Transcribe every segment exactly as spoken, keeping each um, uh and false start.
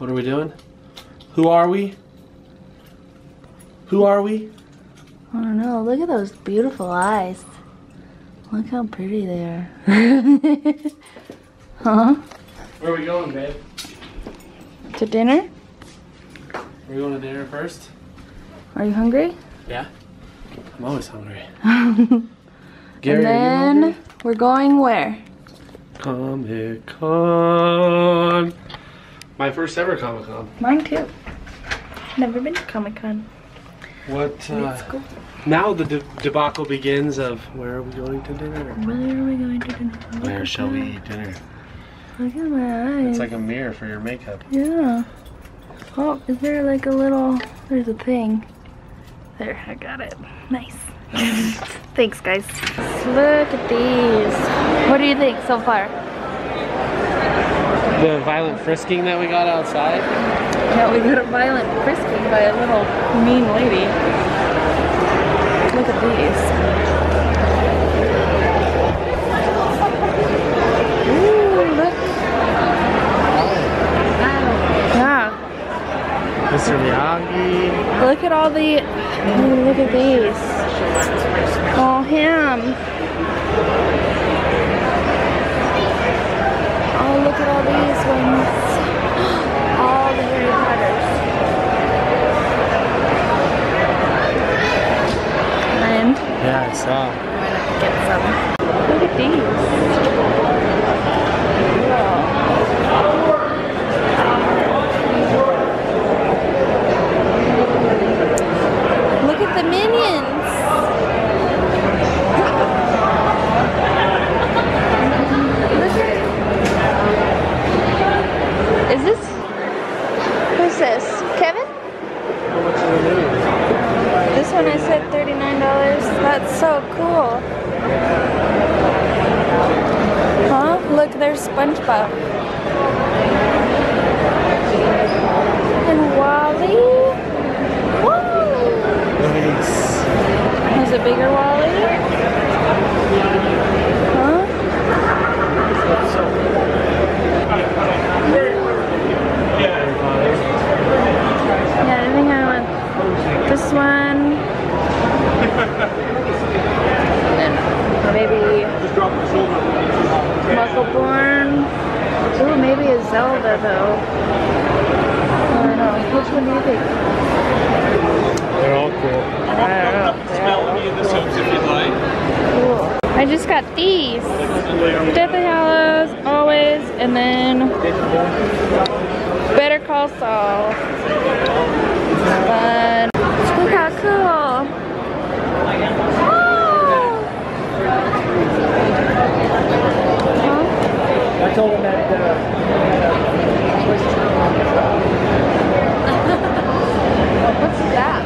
What are we doing? Who are we? Who are we? I don't know. Look at those beautiful eyes. Look how pretty they are. Huh? Where are we going, babe? To dinner? Are we going to dinner first? Are you hungry? Yeah. I'm always hungry. Gary, and then are you hungry? We're going where? Comic Con. My first ever Comic Con. Mine too. Never been to Comic Con. What, uh, cool. Now the de debacle begins of where are we going to dinner? Where are we going to dinner? Where shall we eat dinner? Look at my eyes. It's like a mirror for your makeup. Yeah. Oh, is there like a little, there's a thing. There, I got it. Nice. Thanks, guys. Look at these. What do you think so far? The violent frisking that we got outside? Yeah, we got a violent frisking by a little mean lady. Look at these. Ooh, look. Wow. Yeah. Mister Miyagi. Look at all the... Ooh, look at these. Oh, him. Look at all these ones. All the Harry Potters. And? Yeah, I saw. Why not get some? Look at these. Wow. Look at the minions. Is this, who's this? Kevin? How much are the minions? This one I said thirty-nine dollars. That's so cool. Huh? Look, there's SpongeBob. And Wally? Wally! Nice. There's a bigger Wally? Huh? Yeah, I think I want this one. And maybe Muggle-born. Ooh, maybe a Zelda though. I don't know. Which one do you think? They're all cool. I don't know. Smell any of the soaps if you'd like. Cool. I just got these. Deathly Hallows, always, and then Better Call Saul. But look how cool. Oh. I told him that. What's that?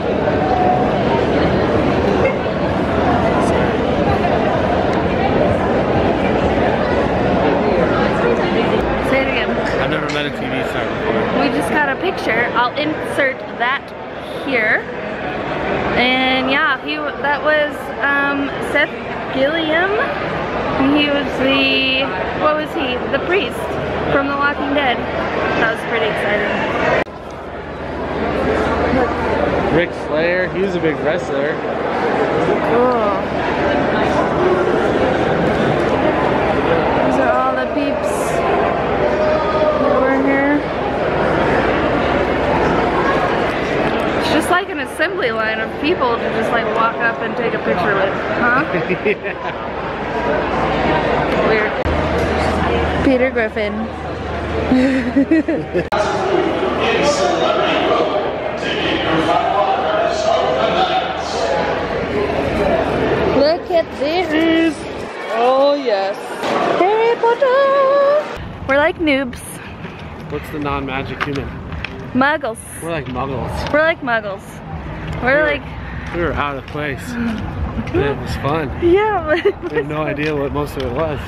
I've never met a T V star before. We just got a picture. I'll insert that here. And yeah, he that was um, Seth Gilliam. He was the, what was he? The priest from The Walking Dead. That was pretty exciting. Ric Flair, he was a big wrestler. Cool. These are all the peeps. Just like an assembly line of people to just like walk up and take a picture with, huh? Yeah. Weird. Peter Griffin. Look at this. Oh yes. Harry Potter. We're like noobs. What's the non-magic human? Muggles. We're like muggles. We're like muggles. We're, we're like... We were out of place. But it was fun. Yeah. But it was we had no fun. idea what most of it was.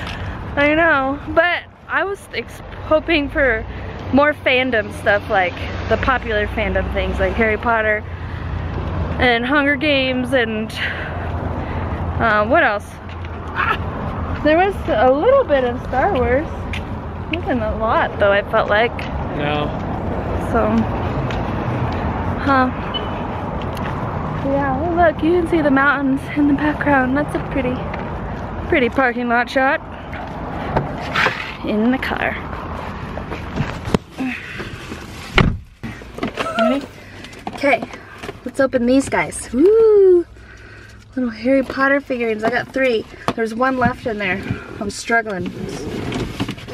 I know. But I was ex hoping for more fandom stuff, like the popular fandom things like Harry Potter and Hunger Games and... Uh, what else? There was a little bit of Star Wars. It wasn't a lot though, I felt like. No. so huh yeah, well, look, you can see the mountains in the background. That's a pretty pretty parking lot shot in the car. Ready? Okay, let's open these guys. Woo! Little Harry Potter figurines. I got three. There's one left in there. I was struggling.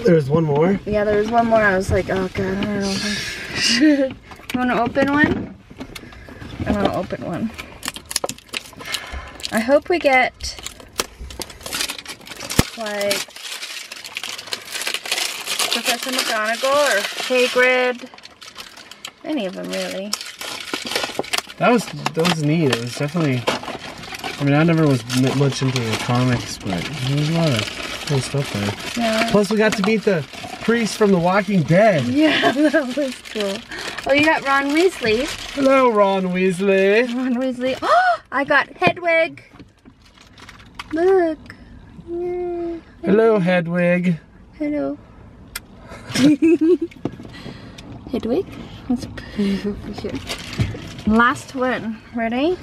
There's one more? Yeah, there was one more. I was like, oh god, I don't know. You want to open one? I'm going to open one. I hope we get like Professor McGonagall or Hagrid. Any of them really. That was, that was neat. It was definitely, I mean, I never was much into the comics, but there was a lot of cool stuff there. Yeah. Plus we got to meet the priest from The Walking Dead. Yeah, that was cool. Oh, you got Ron Weasley. Hello, Ron Weasley. Ron Weasley. Oh, I got Hedwig. Look. Yay. Hello, Hedwig. Hello. Hedwig. Let's put over here. Last one. Ready?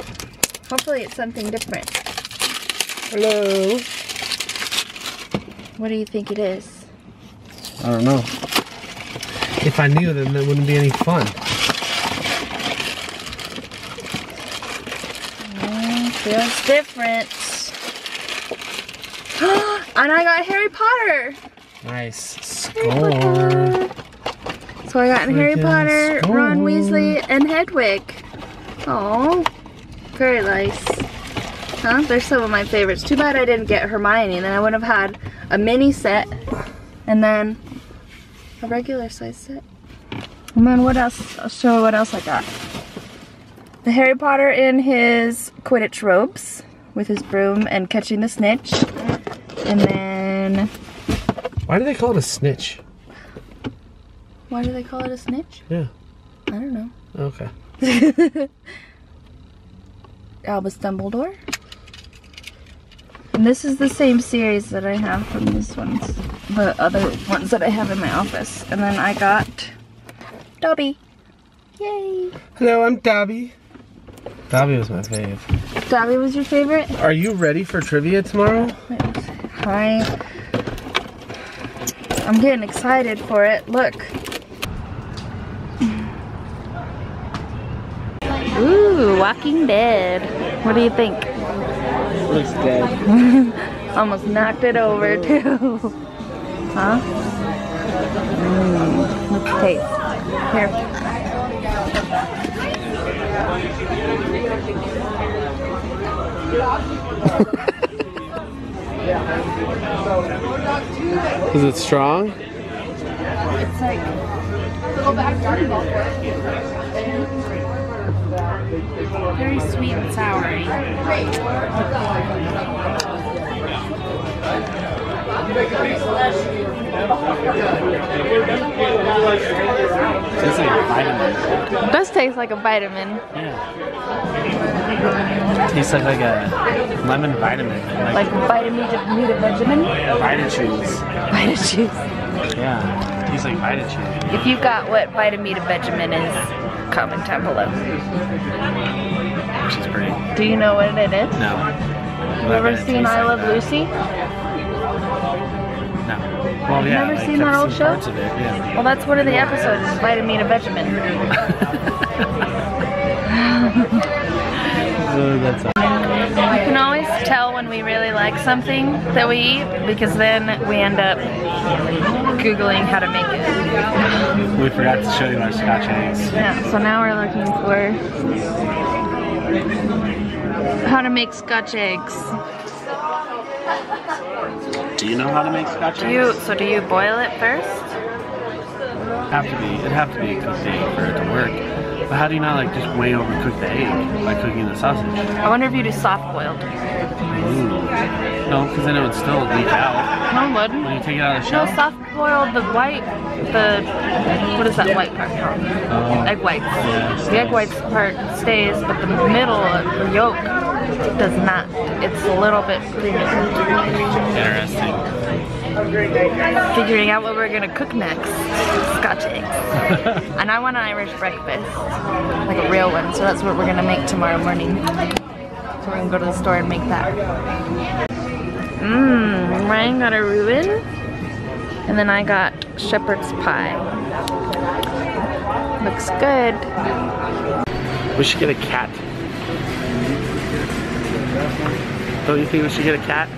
Hopefully it's something different. Hello. What do you think it is? I don't know. If I knew, then there wouldn't be any fun. Mm, feels different. And I got Harry Potter. Nice. Score. Harry Potter. So I got Freaking Harry Potter, score. Ron Weasley, and Hedwig. Oh, very nice. Huh? They're some of my favorites. Too bad I didn't get Hermione. Then I would have had a mini set and then a regular size set. And then what else? I'll show what else I got. The Harry Potter in his Quidditch robes with his broom and catching the snitch. And then... Why do they call it a snitch? Why do they call it a snitch? Yeah. I don't know. Okay. Albus Dumbledore. And this is the same series that I have from these ones. The other ones that I have in my office. And then I got Dobby. Yay. Hello, I'm Dobby. Dobby was my fave. Dobby was your favorite? Are you ready for trivia tomorrow? Hi. I'm getting excited for it. Look. Ooh, Walking Dead. What do you think? It looks dead. Almost knocked it over too. Huh? Mm, let's taste. Here. Is it strong? It's like go back. Very sweet and sour. Tastes like a vitamin. It does taste like a vitamin. Yeah. It tastes like, like a lemon vitamin. Like, like vitameatavegamin? Vitachews. Vitachews. Yeah. It tastes like Vitachews. If you got what vitameatavegamin is, comment down below. She's pretty. Do you know what it is? No. You ever seen I Love Lucy? No. Well, yeah. Never seen that old show? Yeah. Well, that's one of the episodes. Vitameatavegamin. You can always tell when we really like something that we eat because then we end up Googling how to make it. We forgot to show you our scotch eggs. Yeah, so now we're looking for how to make scotch eggs. Do you know how to make scotch do eggs? You, so do you boil it first? Have to be. It'd have to be a cooked egg for it to work. But how do you not like just way overcook the egg by cooking the sausage? I wonder if you do soft boiled. Ooh. No, because then it would still leak out. No, it wouldn't. When you take it out of the shell? No, soft boiled the white, the, what is that white part called? Oh. Egg whites. Yeah, the egg whites part stays, but the middle of the yolk does not. It's a little bit creamy. Interesting. figuring out what we're gonna cook next. Scotch eggs. And I want an Irish breakfast, like a real one, so that's what we're gonna make tomorrow morning. So we're gonna go to the store and make that. Mmm, Ryan got a Reuben, and then I got shepherd's pie. Looks good. We should get a cat. Don't you think we should get a cat? A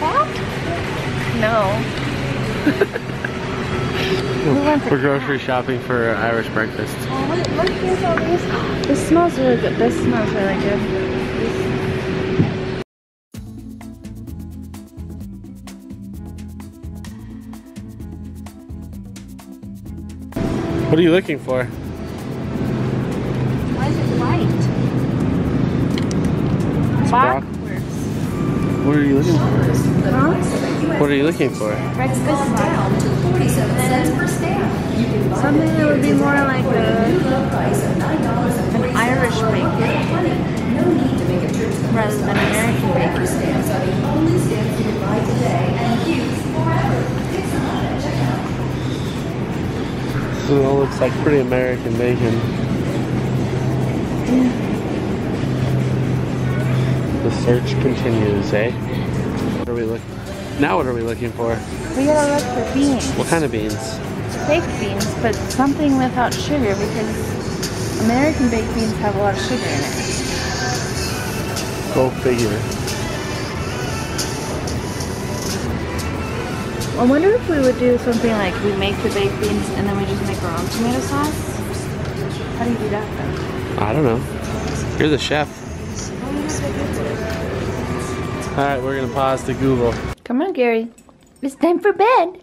cat? No. We're grocery shopping for Irish breakfast. Oh, look, look, here's all these. This smells really good. This smells really good. What are you looking for? Why is it light? It's backwards. What are you looking for? Huh? What are you looking for? Writes this down to forty-seven cents per stand. Something that would be more like a, an Irish bacon rather than American bacon. It all looks like pretty American bacon. Yeah. The search continues, eh? What are we looking? Now what are we looking for? We gotta look for beans. What kind of beans? Baked beans, but something without sugar because American baked beans have a lot of sugar in it. Go figure. I wonder if we would do something like we make the baked beans and then we just make our own tomato sauce? How do you do that though? I don't know. You're the chef. Alright, we're gonna pause to Google. Come on, Gary. It's time for bed.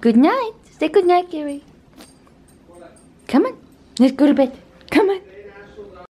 Good night. Say good night, Gary. Come on. Let's go to bed. Come on.